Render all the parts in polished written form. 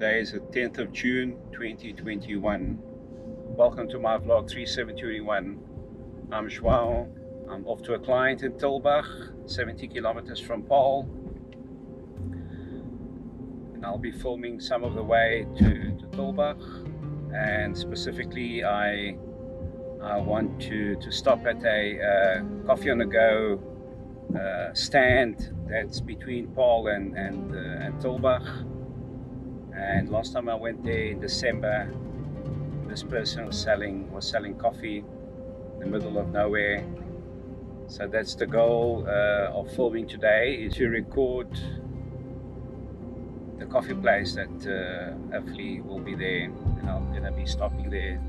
Today is the 10th of June 2021. Welcome to my vlog 3721. I'm João. I'm off to a client in Tulbagh, 70 kilometers from Paarl, and I'll be filming some of the way to Tulbagh, and specifically I want to stop at a coffee on the go stand that's between Paarl and Tulbagh. And last time I went there in December, this person was selling coffee in the middle of nowhere. So that's the goal of filming today, is to record the coffee place that hopefully will be there, and I'm gonna be stopping there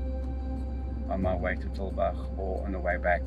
on my way to Tulbagh or on the way back.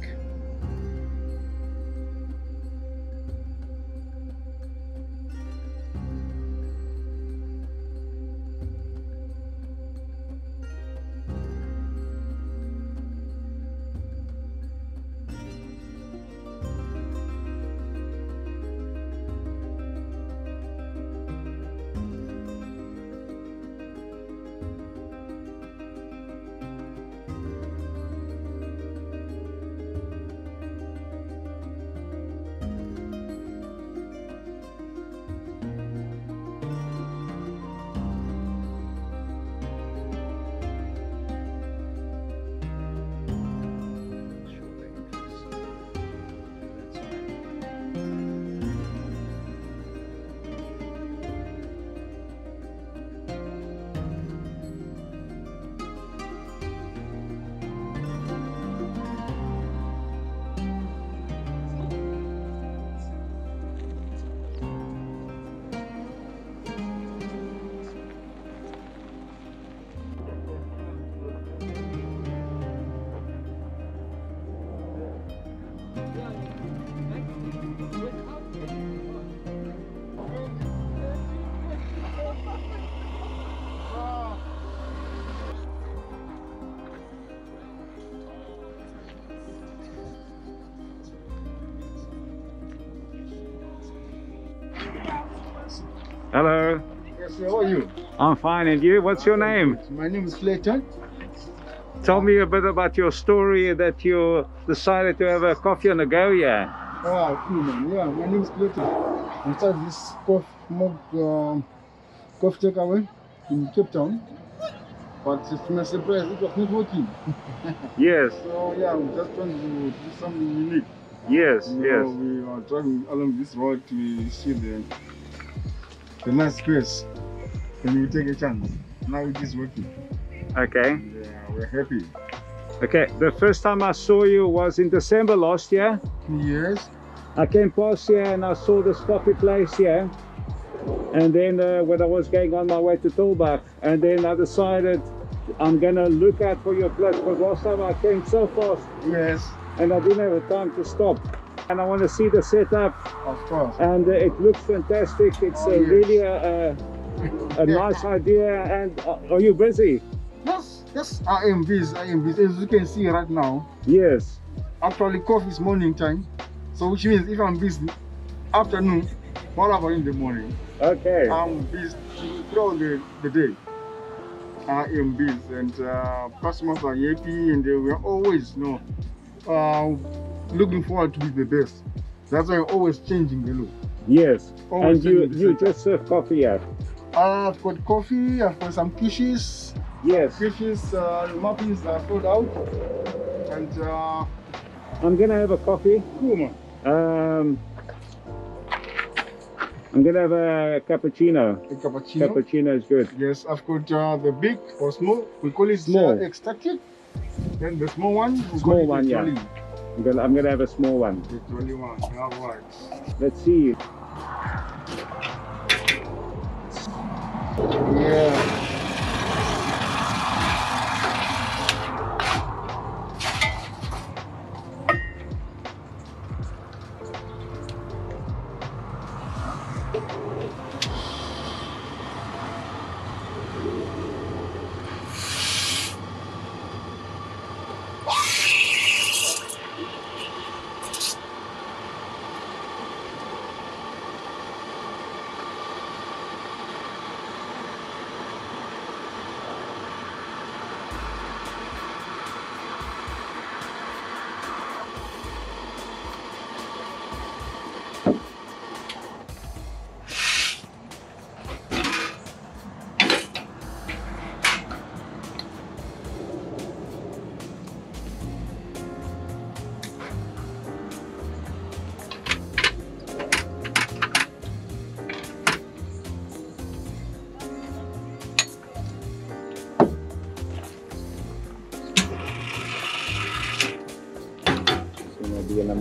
Hello. Yes, how are you? I'm fine, and you? What's your name? My name is Fletcher. Tell me a bit about your story that you decided to have a coffee on the go here. Ah, cool, man. Yeah, my name is Fletcher. I started this coffee takeaway in Cape Town, but to my surprise, it was not working. Yes. So yeah, we just trying to do something unique. Yes, yes. We are driving along this road to see the nice place, and we take a chance. Now it is working. Okay. And, we're happy. Okay, the first time I saw you was in December last year. Yes. I came past here and I saw this coffee place here. And then when I was going on my way to Tulbagh, and then I decided I'm gonna look out for your place, because last time I came so fast. Yes. And I didn't have time to stop. And I want to see the setup. Of course. And it looks fantastic. It's really a nice idea. And are you busy? Yes, yes, I am busy. As you can see right now. Yes. Actually, coffee is morning time, so which means if I'm busy afternoon, what about in the morning? Okay. I'm busy throughout the day. I am busy, and customers are happy, and they will always know. Looking forward to be the best. That's why you're always changing the look. Yes. Always. And you just serve coffee here? I've got coffee, I've got some quiches. Yes. Quiches, muffins are sold out. And I'm gonna have a coffee. Cool, man. I'm gonna have a cappuccino. A cappuccino. Cappuccino is good. Yes, I've got the big or small. We call it small. Extracted. Then the small one. Small one, yeah. I'm gonna have a small one. The 21, alright. Let's see.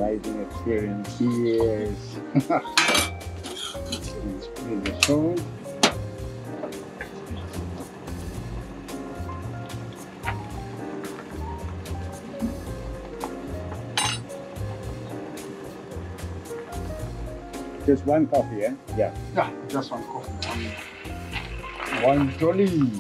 amazing experience. Yes. Let's put it aside. Just one coffee, eh? Yeah. Yeah, just one coffee. One jolly.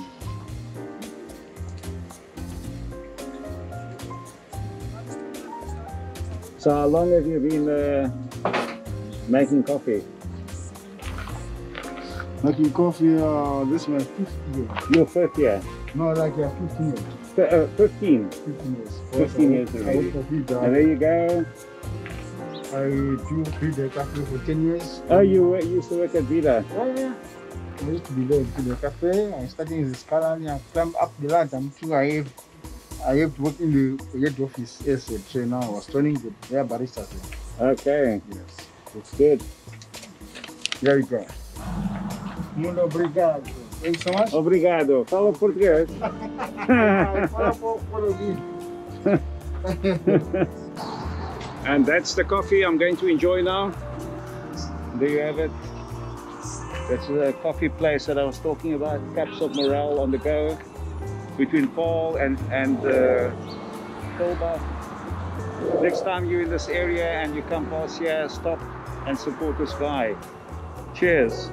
So how long have you been making coffee? Making coffee, this is my 50th year. Your 5th year? No, like 15 years. 15? 15 years. 15 years already. And there you go. I do Vida Cafe for 10 years. Oh, you used to work at Vida? Yeah, yeah. I used to be there in Vida Cafe. I'm starting the scala and I climbed up the ladder until I have worked in the head office as a trainer. I was training the baristas. Okay. Yes. It's good. There you go. Muito obrigado. Thanks so much. Obrigado. Fala português. Fala português. And that's the coffee I'm going to enjoy now. There you have it. That's the coffee place that I was talking about. Cups of Morale on the go between Paarl and Tulbagh. Next time you're in this area and you come past here, stop and support this guy. Cheers.